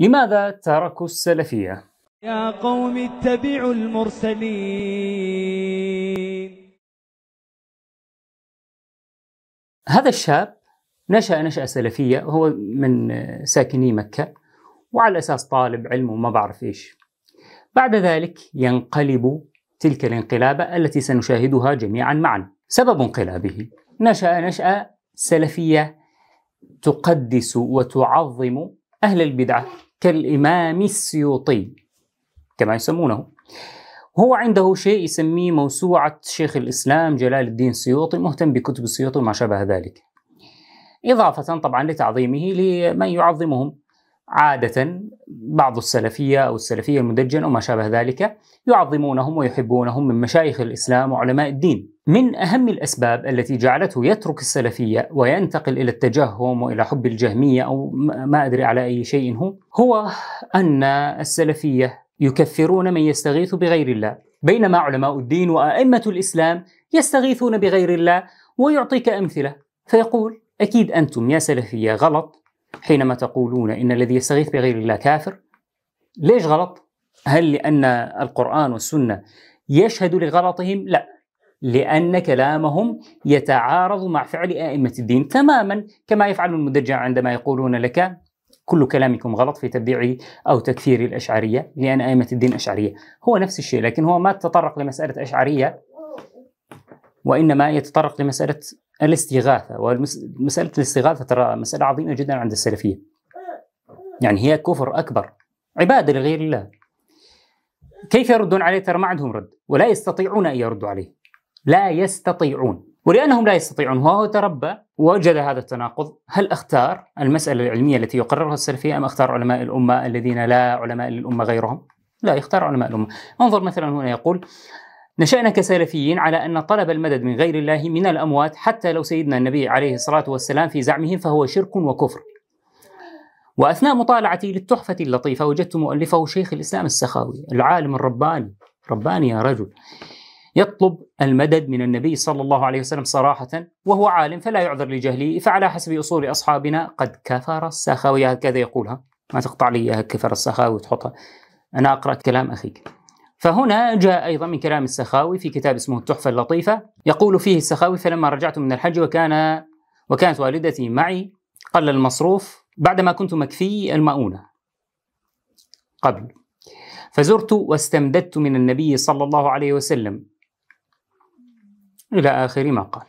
لماذا تركوا السلفية؟ يا قوم اتبعوا المرسلين. هذا الشاب نشأ نشأة سلفية، وهو من ساكني مكة، وعلى أساس طالب علم وما بعرف إيش. بعد ذلك ينقلب تلك الانقلابة التي سنشاهدها جميعا معا. سبب انقلابه نشأ نشأة سلفية تقدس وتعظم أهل البدعة كالإمام السيوطي كما يسمونه. هو عنده شيء يسميه موسوعة شيخ الإسلام جلال الدين السيوطي، مهتم بكتب السيوطي وما شابه ذلك، إضافة طبعا لتعظيمه لمن يعظمهم. عادة بعض السلفية أو السلفية المدجن وما شابه ذلك يعظمونهم ويحبونهم من مشايخ الإسلام وعلماء الدين. من أهم الأسباب التي جعلته يترك السلفية وينتقل إلى التجهم وإلى حب الجهمية أو ما أدري على أي شيء هو أن السلفية يكفرون من يستغيث بغير الله، بينما علماء الدين وأئمة الإسلام يستغيثون بغير الله، ويعطيك أمثلة فيقول أكيد أنتم يا سلفية غلط حينما تقولون إن الذي يستغيث بغير الله كافر. ليش غلط؟ هل لأن القرآن والسنة يشهد لغلطهم؟ لا، لأن كلامهم يتعارض مع فعل أئمة الدين تماما، كما يفعل المدجع عندما يقولون لك كل كلامكم غلط في تبديع أو تكفير الأشعرية لأن أئمة الدين أشعرية. هو نفس الشيء، لكن هو ما تطرق لمسألة أشعرية، وإنما يتطرق لمسألة الاستغاثة. ومسألة الاستغاثة ترى مسألة عظيمة جدا عند السلفية، يعني هي كفر أكبر، عبادة لغير الله. كيف يردون عليه؟ ترى ما عندهم رد، ولا يستطيعون أن يردوا عليه، لا يستطيعون. ولأنهم لا يستطيعون، وهو تربى ووجد هذا التناقض، هل أختار المسألة العلمية التي يقررها السلفية أم أختار علماء الأمة الذين لا علماء للأمة غيرهم؟ لا، يختار علماء الأمة. انظر مثلا هنا يقول نشأنا كسلفيين على أن طلب المدد من غير الله من الأموات حتى لو سيدنا النبي عليه الصلاة والسلام في زعمهم فهو شرك وكفر. وأثناء مطالعتي للتحفة اللطيفة وجدت مؤلفه شيخ الإسلام السخاوي، العالم الرباني، رباني يا رجل، يطلب المدد من النبي صلى الله عليه وسلم صراحة، وهو عالم فلا يعذر لجهله، فعلى حسب أصول أصحابنا قد كفر السخاوي. هكذا يقولها، ما تقطع لي كفر السخاوي وتحطها، أنا أقرأ كلام أخيك. فهنا جاء أيضا من كلام السخاوي في كتاب اسمه التحفة اللطيفة، يقول فيه السخاوي: فلما رجعت من الحج وكانت والدتي معي قل المصروف بعدما كنت مكفي المؤونة قبل، فزرت واستمددت من النبي صلى الله عليه وسلم إلى آخر ما قال.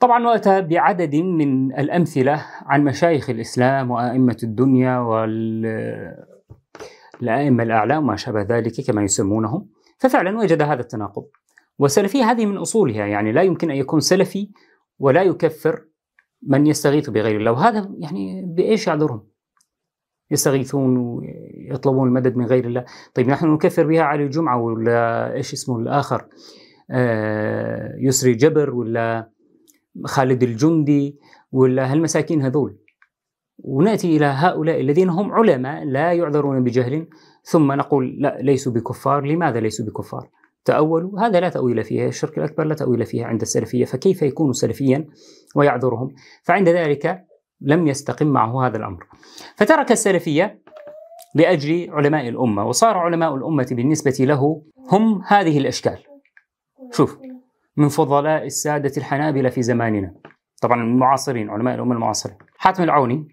طبعا وأتى بعدد من الأمثلة عن مشايخ الإسلام وأئمة الدنيا والأئمة الأعلام وما شابه ذلك كما يسمونهم. ففعلا وجد هذا التناقض، والسلفية هذه من أصولها، يعني لا يمكن أن يكون سلفي ولا يكفر من يستغيث بغير الله. وهذا يعني بإيش يعذرهم؟ يستغيثون ويطلبون المدد من غير الله. طيب نحن نكفر بها علي جمعة ولا إيش اسمه الآخر، يسري جبر ولا خالد الجندي ولا هالمساكين هذول، ونأتي إلى هؤلاء الذين هم علماء لا يعذرون بجهل، ثم نقول لا ليسوا بكفار. لماذا ليسوا بكفار؟ تأولوا، هذا لا تأويل فيه، الشرك الأكبر لا تأويل فيه عند السلفية، فكيف يكون سلفيا ويعذرهم؟ فعند ذلك لم يستقم معه هذا الأمر، فترك السلفية لأجل علماء الأمة، وصار علماء الأمة بالنسبة له هم هذه الأشكال. شوف، من فضلاء السادة الحنابلة في زماننا، طبعا المعاصرين، علماء الأمة المعاصرين، حاتم العوني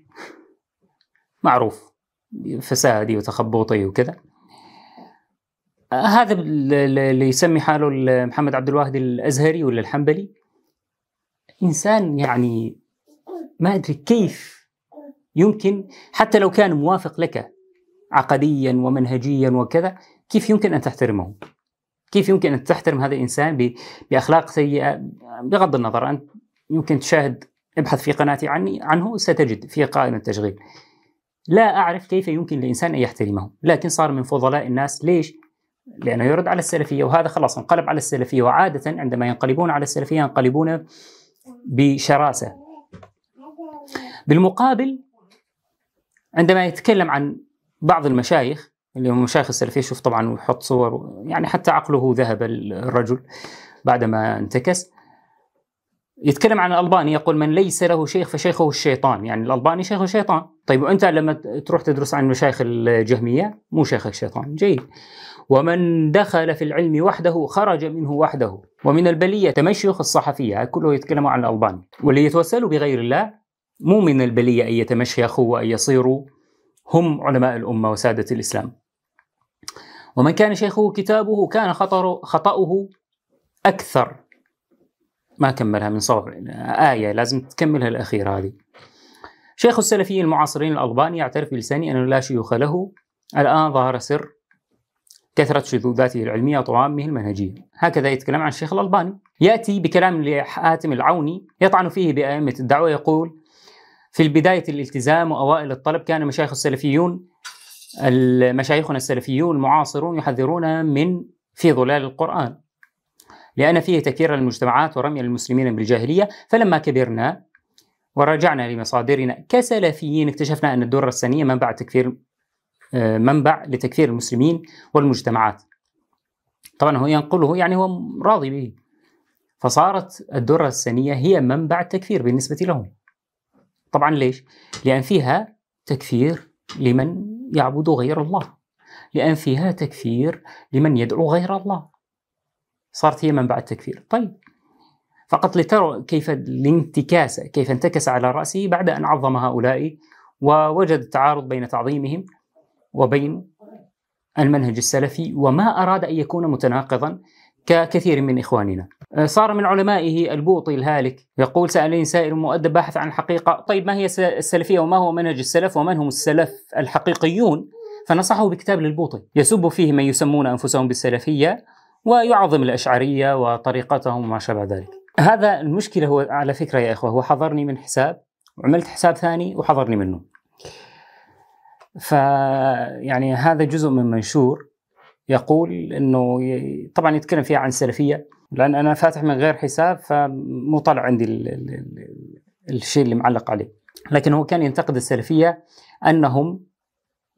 معروف فسادي وتخبطي وكذا، هذا اللي يسمي حاله محمد عبد الواحد الأزهري ولا الحنبلي، إنسان يعني ما أدري كيف يمكن، حتى لو كان موافق لك عقديا ومنهجيا وكذا، كيف يمكن أن تحترمه؟ كيف يمكن أن تحترم هذا الإنسان بأخلاق سيئة؟ بغض النظر، أنت يمكن تشاهد، ابحث في قناتي عنه ستجد في قائمة تشغيل. لا أعرف كيف يمكن لإنسان أن يحترمه، لكن صار من فضلاء الناس. ليش؟ لأنه يرد على السلفية، وهذا خلاص انقلب على السلفية. وعادة عندما ينقلبون على السلفية ينقلبون بشراسة. بالمقابل عندما يتكلم عن بعض المشايخ اللي هم مشايخ السلفية، شوف طبعا ويحط صور، يعني حتى عقله ذهب الرجل بعدما انتكس، يتكلم عن الألباني يقول من ليس له شيخ فشيخه الشيطان، يعني الألباني شيخه شيطان. طيب وأنت لما تروح تدرس عن مشايخ الجهمية مو شيخ الشيطان، جيد. ومن دخل في العلم وحده خرج منه وحده، ومن البلية تمشيخ الصحفية، كله يتكلموا عن الألباني. واللي يتوسلوا بغير الله مو من البلية أن يتمشيخوا وأن يصيروا هم علماء الأمة وسادة الإسلام. ومن كان شيخه كتابه كان خطأه أكثر. ما كملها من صواب آية لازم تكملها الأخيرة هذه. شيخ السلفيين المعاصرين الألباني يعترف بلسانه أنه لا شيوخ له، الآن ظهر سر كثرة شذوذاته العلمية وطعامه المنهجية. هكذا يتكلم عن الشيخ الألباني. يأتي بكلام لحاتم العوني يطعن فيه بأئمة الدعوة، يقول في بداية الالتزام وأوائل الطلب كان مشايخ السلفيون مشايخنا السلفيون المعاصرون يحذرون من في ظلال القرآن لأن فيه تكفير المجتمعات ورمي المسلمين بالجاهلية، فلما كبرنا ورجعنا لمصادرنا كسلفيين اكتشفنا أن الدورة السنية منبع لتكفير المسلمين والمجتمعات. طبعا هو ينقله، يعني هو راضي به، فصارت الدورة السنية هي منبع التكفير بالنسبة لهم. طبعا ليش؟ لأن فيها تكفير لمن يعبد غير الله، لأن فيها تكفير لمن يدعو غير الله، صارت هي منبع التكفير. طيب فقط لتروا كيف الانتكاسة، كيف انتكس على رأسه بعد أن عظم هؤلاء ووجد التعارض بين تعظيمهم وبين المنهج السلفي، وما أراد أن يكون متناقضا ككثير من إخواننا. صار من علمائه البوطي الهالك يقول سألني سائل مؤدب باحث عن الحقيقة، طيب ما هي السلفية وما هو منهج السلف ومن هم السلف الحقيقيون، فنصحه بكتاب للبوطي يسب فيه من يسمون أنفسهم بالسلفية ويعظم الأشعرية وطريقتهم وما شابه ذلك. هذا المشكلة هو على فكرة يا إخوة، هو حضرني من حساب وعملت حساب ثاني وحضرني منه، فيعني هذا جزء من منشور يقول أنه طبعا يتكلم فيها عن السلفية، لأن أنا فاتح من غير حساب فمو طالع عندي الشيء اللي معلق عليه. لكن هو كان ينتقد السلفية أنهم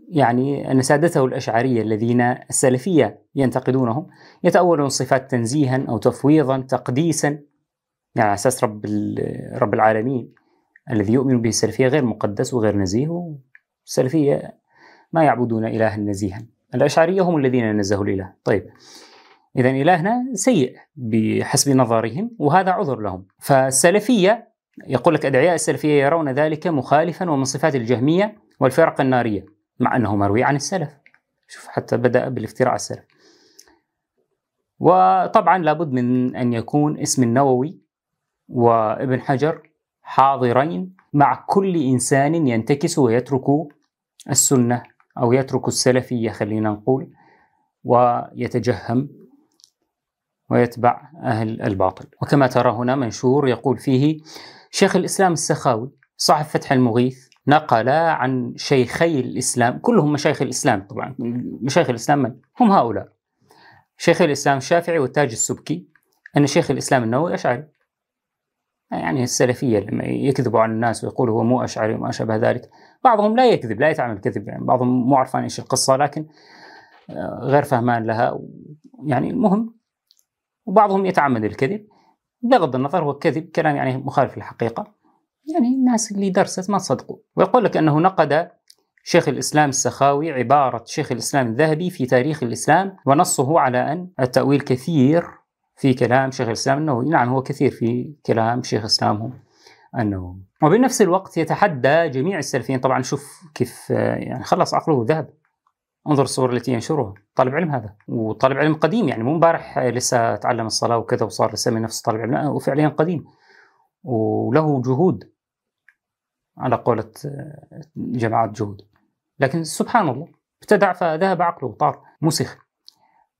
يعني أن سادته الأشعرية الذين السلفية ينتقدونهم يتأولون الصفات تنزيها أو تفويضا تقديسا، يعني على أساس رب العالمين الذي يؤمن به السلفية غير مقدس وغير نزيه، والسلفية ما يعبدون إلها نزيها، الأشعرية هم الذين نزهوا الإله. طيب إذا إلهنا سيء بحسب نظرهم وهذا عذر لهم. فالسلفية يقول لك أدعياء السلفية يرون ذلك مخالفا ومن صفات الجهمية والفرق النارية، مع أنه مروي عن السلف. شوف حتى بدأ بالافتراء السلف. وطبعا لابد من أن يكون اسم النووي وابن حجر حاضرين مع كل إنسان ينتكس ويترك السنة أو يترك السلفية خلينا نقول، ويتجهم ويتبع أهل الباطل. وكما ترى هنا منشور يقول فيه شيخ الإسلام السخاوي صاحب فتح المغيث نقل عن شيخي الإسلام، كلهم مشايخ الإسلام طبعا، مشايخ الإسلام من؟ هم هؤلاء شيخ الإسلام الشافعي والتاج السبكي أن شيخ الإسلام النووي أشعري. يعني السلفية لما يكذبوا على الناس ويقولوا هو مو أشعري وما شابه ذلك، بعضهم لا يكذب لا يتعامل كذب، يعني بعضهم مو عرفان إيش القصة لكن غير فهمان لها يعني المهم، وبعضهم يتعمد الكذب بغض النظر هو كذب كلام يعني مخالف للحقيقة، يعني الناس اللي درست ما تصدقوا. ويقول لك أنه نقد شيخ الإسلام السخاوي عبارة شيخ الإسلام الذهبي في تاريخ الإسلام ونصه على أن التأويل كثير في كلام شيخ الإسلام النووي. نعم هو كثير في كلام شيخ الإسلام النووي، وبنفس الوقت يتحدى جميع السلفيين. طبعا شوف كيف يعني خلص عقله ذهب، انظر الصور التي ينشرها، طالب علم هذا وطالب علم قديم، يعني مو امبارح لسه تعلم الصلاة وكذا وصار يسمي نفسه طالب علم، وفعليا قديم وله جهود على قولة جماعة جهود، لكن سبحان الله ابتدع فذهب عقله وطار مسخ.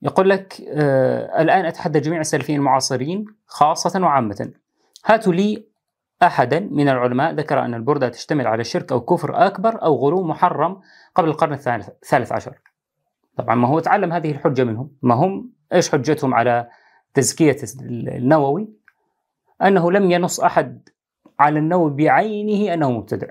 يقول لك الآن أتحدى جميع السلفيين المعاصرين خاصة وعامة، هاتوا لي أحدا من العلماء ذكر أن البردة تشتمل على الشرك أو كفر أكبر أو غلو محرم قبل القرن الثالث عشر. طبعا ما هو تعلم هذه الحجة منهم، ما هم إيش حجتهم على تزكية النووي؟ أنه لم ينص أحد على النووي بعينه أنه مبتدع،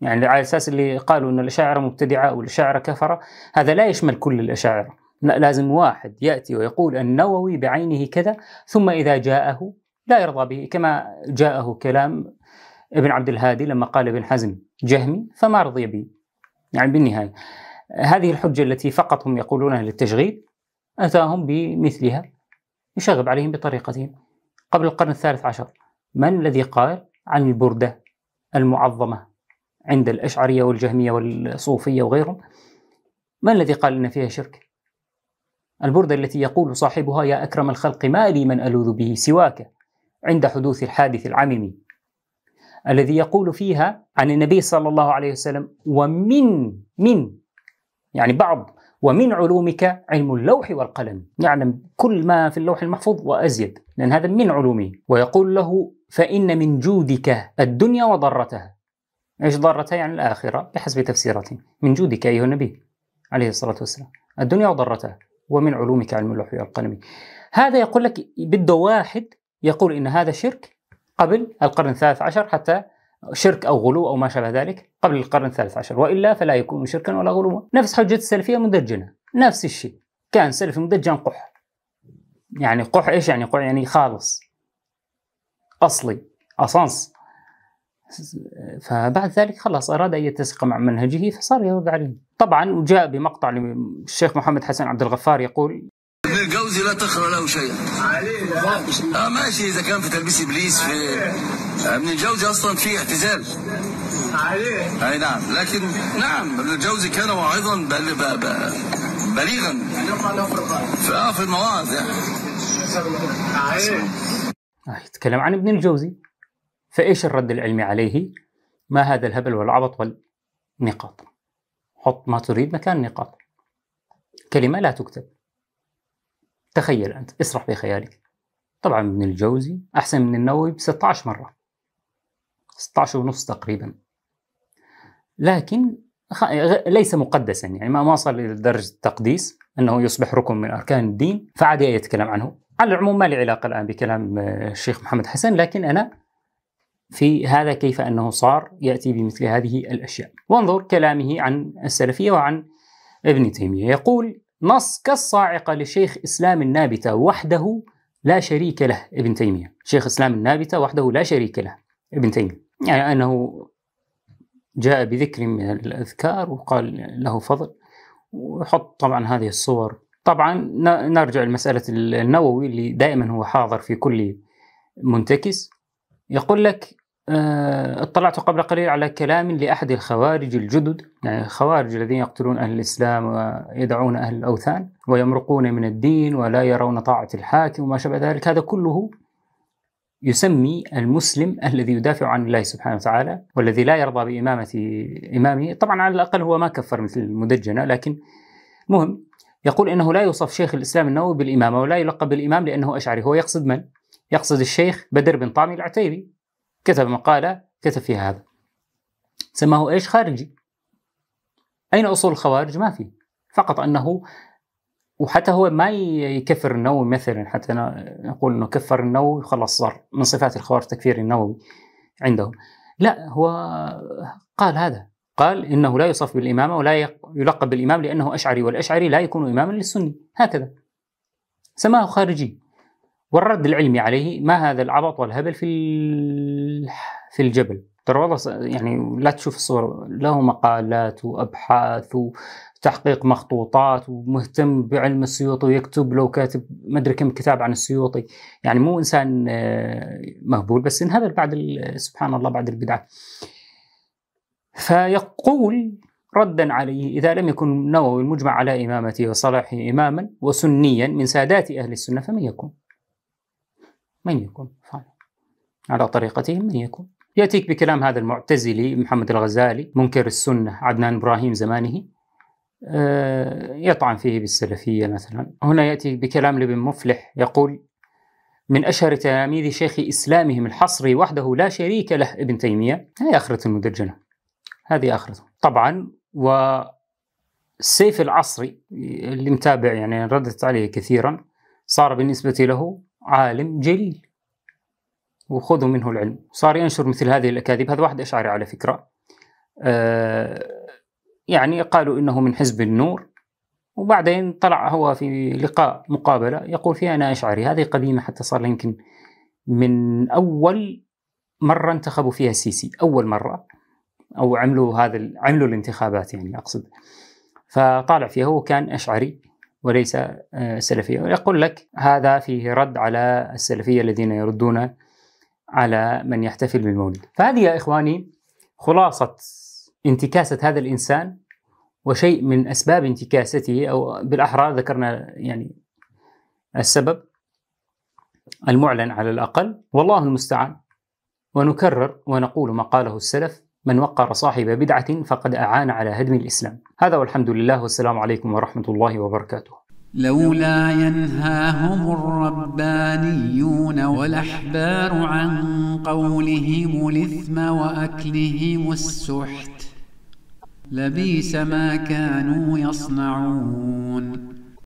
يعني على أساس اللي قالوا أن الأشاعرة مبتدعة أو الأشاعرة كفرة، هذا لا يشمل كل الأشاعرة، لازم واحد يأتي ويقول النووي بعينه كذا، ثم إذا جاءه لا يرضى به، كما جاءه كلام ابن عبد الهادي لما قال ابن حزم جهمي فما رضي به. يعني بالنهاية هذه الحجة التي فقط هم يقولونها للتشغيب أتاهم بمثلها يشغب عليهم بطريقتهم. قبل القرن الثالث عشر من الذي قال عن البردة المعظمة عند الأشعرية والجهمية والصوفية وغيرهم، من الذي قال إن فيها شرك؟ البردة التي يقول صاحبها يا أكرم الخلق ما لي من ألوذ به سواك عند حدوث الحادث العميم، الذي يقول فيها عن النبي صلى الله عليه وسلم ومن يعني بعض ومن علومك علم اللوح والقلم، يعلم كل ما في اللوح المحفوظ وأزيد، لأن هذا من علومه. ويقول له فإن من جودك الدنيا وضرتها، إيش ضرتها؟ يعني الآخرة بحسب تفسيراتهم، من جودك أيها النبي عليه الصلاة والسلام الدنيا وضرتها ومن علومك علم اللوح والقلم. هذا يقول لك بده واحد يقول إن هذا شرك قبل القرن الثالث عشر، حتى شرك أو غلو أو ما شابه ذلك قبل القرن الثالث عشر، وإلا فلا يكون شركا ولا غلوا. نفس حجة السلفية مدجنة، نفس الشيء، كان سلفي مدجن قح، يعني قح إيش يعني قح؟ يعني خالص أصلي أصنص. فبعد ذلك خلاص أراد أن يتسق مع منهجه فصار يرد عليه. طبعا جاء بمقطع للشيخ محمد حسن عبد الغفار يقول ابن الجوزي لا تخر له شيئا عليه. ماشي، اذا كان في تلبيس ابليس في ابن الجوزي اصلا في اعتزال عليه، اي نعم، لكن نعم ابن الجوزي كان واعظا بليغا في المواعظ يعني عليه. يتكلم عن ابن الجوزي، فايش الرد العلمي عليه؟ ما هذا الهبل والعبط والنقاط، حط ما تريد مكان نقاط، كلمه لا تكتب، تخيل أنت، اسرح بخيالك. طبعا ابن الجوزي أحسن من النووي ب 16 مرة، 16 ونص تقريبا، لكن ليس مقدسا، يعني ما وصل لدرجة التقديس أنه يصبح ركن من أركان الدين، فعادي يتكلم عنه. على العموم ما لي علاقة الآن بكلام الشيخ محمد حسن، لكن أنا في هذا كيف أنه صار يأتي بمثل هذه الأشياء. وانظر كلامه عن السلفية وعن ابن تيمية، يقول نص كالصاعقة لشيخ إسلام النابتة وحده لا شريك له ابن تيمية، شيخ إسلام النابتة وحده لا شريك له ابن تيمية، يعني أنه جاء بذكر من الأذكار وقال له فضل، وحط طبعا هذه الصور. طبعا نرجع لمسألة النووي اللي دائما هو حاضر في كل منتكس. يقول لك اطلعت قبل قليل على كلام لأحد الخوارج الجدد، يعني الخوارج الذين يقتلون أهل الإسلام ويدعون أهل الأوثان ويمرقون من الدين ولا يرون طاعة الحاكم وما شابه ذلك، هذا كله يسمي المسلم الذي يدافع عن الله سبحانه وتعالى والذي لا يرضى بإمامة إمامه. طبعا على الأقل هو ما كفر مثل المدجنة، لكن مهم. يقول إنه لا يوصف شيخ الإسلام النووي بالإمامة ولا يلقب بالإمام لأنه أشعري. هو يقصد من؟ يقصد الشيخ بدر بن طامي العتيبي، كتب مقالة كتب فيها هذا، سماه إيش؟ خارجي. أين أصول الخوارج؟ ما في، فقط أنه، وحتى هو ما يكفر النووي مثلا، حتى نقول أنه كفر النووي خلاص صار من صفات الخوارج تكفير النووي عندهم، لا، هو قال هذا، قال إنه لا يوصف بالإمامة ولا يلقب بالإمام لأنه أشعري والأشعري لا يكون إماما للسني، هكذا سماه خارجي. والرد العلمي عليه ما هذا العبط والهبل في الجبل، ترى والله يعني لا تشوف الصور، له مقالات وابحاث وتحقيق مخطوطات ومهتم بعلم السيوطي ويكتب له، كاتب ما ادري كم كتاب عن السيوطي، يعني مو انسان مهبول بس انهبل بعد سبحان الله بعد البدعه. فيقول ردا عليه إذا لم يكن النووي المجمع على إمامته وصلاحه إماما وسنيا من سادات أهل السنة فمن يكون؟ من يكون فعلا على طريقتهم؟ من يكون؟ يأتيك بكلام هذا المعتزلي محمد الغزالي منكر السنة عدنان إبراهيم زمانه، يطعن فيه بالسلفية مثلا. هنا يأتي بكلام لابن مفلح يقول من أشهر تلاميذ شيخ إسلامهم الحصري وحده لا شريك له ابن تيمية. هذه آخرة المدجنة، هذه آخرة طبعا. والسيف العصري اللي متابع يعني ردت عليه كثيرا، صار بالنسبة له عالم جليل وخذوا منه العلم، صار ينشر مثل هذه الأكاذيب. هذا واحد أشعري على فكرة، يعني قالوا إنه من حزب النور، وبعدين طلع هو في لقاء مقابلة يقول فيها أنا أشعري، هذه قديمة حتى صار يمكن من أول مرة انتخبوا فيها السيسي، أول مرة أو عملوا الانتخابات يعني أقصد، فطالع فيها هو كان أشعري وليس سلفية. ويقول لك هذا فيه رد على السلفية الذين يردون على من يحتفل بالمولد. فهذه يا إخواني خلاصة انتكاسة هذا الإنسان وشيء من أسباب انتكاسته، أو بالأحرى ذكرنا يعني السبب المعلن على الأقل، والله المستعان. ونكرر ونقول ما قاله السلف: من وقر صاحب بدعة فقد أعان على هدم الإسلام. هذا والحمد لله، والسلام عليكم ورحمة الله وبركاته. لولا ينهاهم الربانيون والأحبار عن قولهم الإثم وأكلهم السحت، لبئس ما كانوا يصنعون.